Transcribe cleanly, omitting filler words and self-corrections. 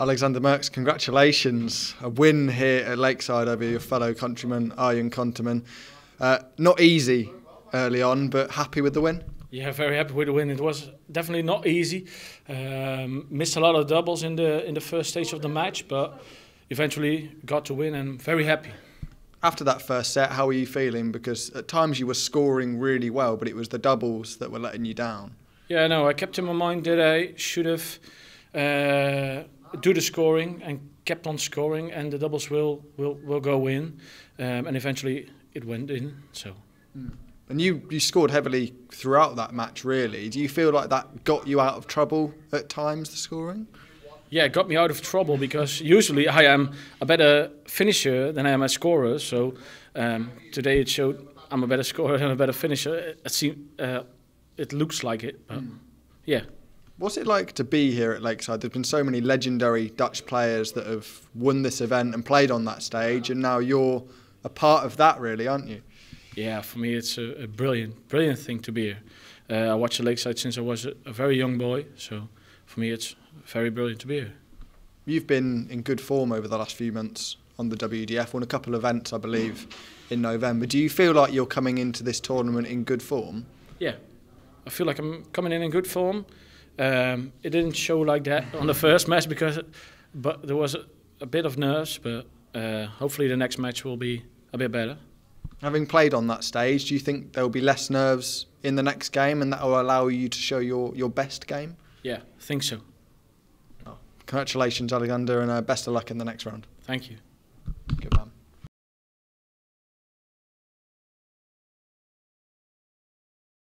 Alexander Merkx, congratulations. A win here at Lakeside over your fellow countryman, Arjan Konterman. Not easy early on, but happy with the win? Yeah, very happy with the win. It was definitely not easy. Missed a lot of doubles in the first stage of the match, but eventually got to win and very happy. After that first set, how were you feeling? Because at times you were scoring really well, but it was the doubles that were letting you down. Yeah, no, I kept in my mind that I should have do the scoring and kept on scoring, and the doubles will go in, and eventually it went in. So. And you scored heavily throughout that match, really. Do you feel like that got you out of trouble at times, the scoring? Yeah, it got me out of trouble because usually I am a better finisher than I am a scorer. So today it showed I'm a better scorer than a better finisher. It looks like it, but yeah. What's it like to be here at Lakeside? There's been so many legendary Dutch players that have won this event and played on that stage, and now you're a part of that, really, aren't you? Yeah, for me it's a brilliant thing to be here. I watched the Lakeside since I was a very young boy, so for me it's very brilliant to be here. You've been in good form over the last few months on the WDF, won a couple of events, I believe, in November. Do you feel like you're coming into this tournament in good form? Yeah, I feel like I'm coming in good form. It didn't show like that on the first match but there was a bit of nerves, but hopefully the next match will be a bit better. Having played on that stage, do you think there will be less nerves in the next game and that will allow you to show your best game? Yeah, I think so. Congratulations, Alexander, and best of luck in the next round. Thank you.